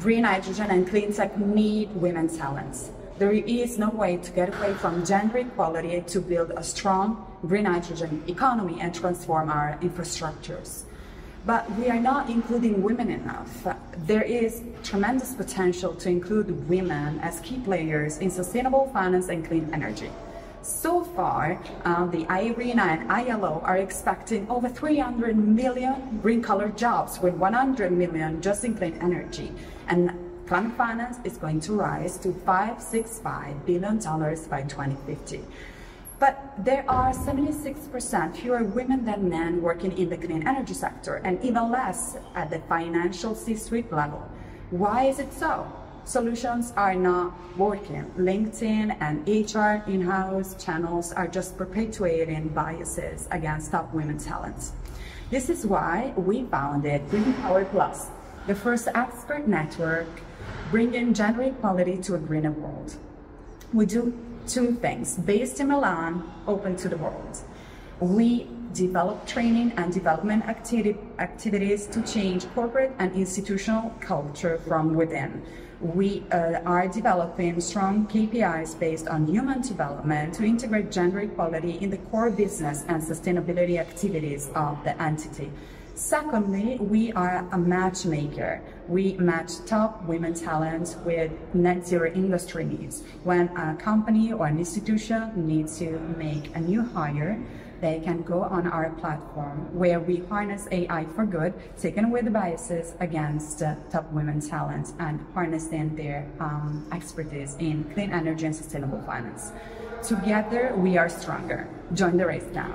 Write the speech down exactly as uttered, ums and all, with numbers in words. green hydrogen and clean tech need women's talents. There is no way to get away from gender equality to build a strong green hydrogen economy and transform our infrastructures. But we are not including women enough. There is tremendous potential to include women as key players in sustainable finance and clean energy. So far, uh, the IRENA and I L O are expecting over three hundred million green-collar jobs with one hundred million just in clean energy. And climate finance is going to rise to five hundred sixty-five billion dollars by twenty fifty. But there are seventy-six percent fewer women than men working in the clean energy sector, and even less at the financial C-suite level. Why is it so? Solutions are not working. LinkedIn and H R in-house channels are just perpetuating biases against top women's talents. This is why we founded Green Power Plus, the first expert network bringing gender equality to a greener world. We do two things. Based in Milan, open to the world. We develop training and development acti activities to change corporate and institutional culture from within. We uh, are developing strong K P Is based on human development to integrate gender equality in the core business and sustainability activities of the entity. Secondly, we are a matchmaker. We match top women talents with net zero industry needs. When a company or an institution needs to make a new hire, they can go on our platform where we harness A I for good, taking away the biases against uh, top women talents and harnessing their um, expertise in clean energy and sustainable finance. Together, we are stronger. Join the race now.